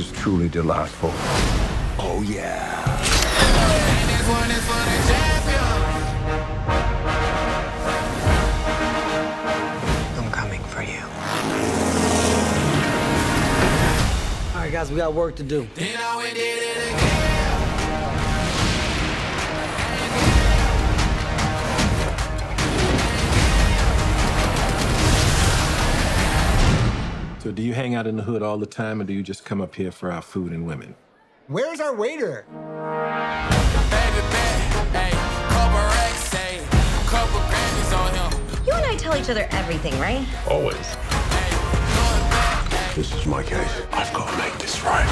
is truly delightful. Oh yeah. And this one is for the champions. I'm coming for you. All right, guys, we got work to do. You know we did it again. So do you hang out in the hood all the time, or do you just come up here for our food and women? Where's our waiter? You and I tell each other everything, right? Always. This is my case. I've got to make this right.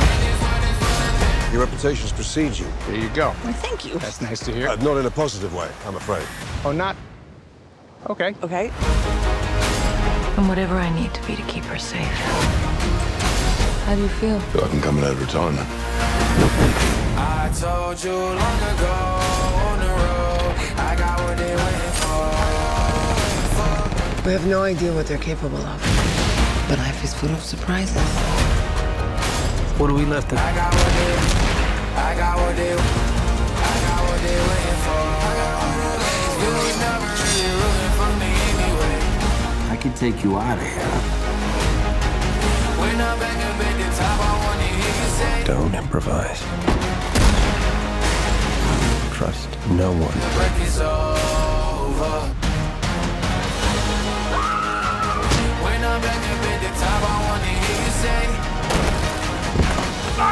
Your reputations precede you. There you go. Well, thank you. That's nice to hear. Not in a positive way, I'm afraid. Oh, not? Okay. Okay. I'm whatever I need to be to keep her safe. How do you feel? I feel like I'm coming out of retirement. I told you long ago on the road, I got what they waiting for. We have no idea what they're capable of, but life is full of surprises. What are we left with? I got what they waiting for. You were never really rooting for me anyway. I can take you out of here. Don't improvise. Trust no one. The break is over. When I'm back up at the top, I want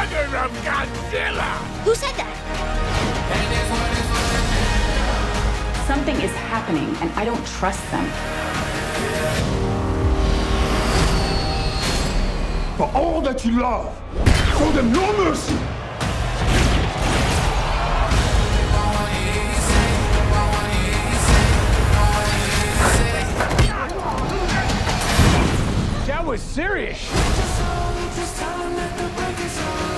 to hear you say, "Mother of Godzilla!" Who said that? Something is happening, and I don't trust them. For all that you love, show them no mercy. That was serious.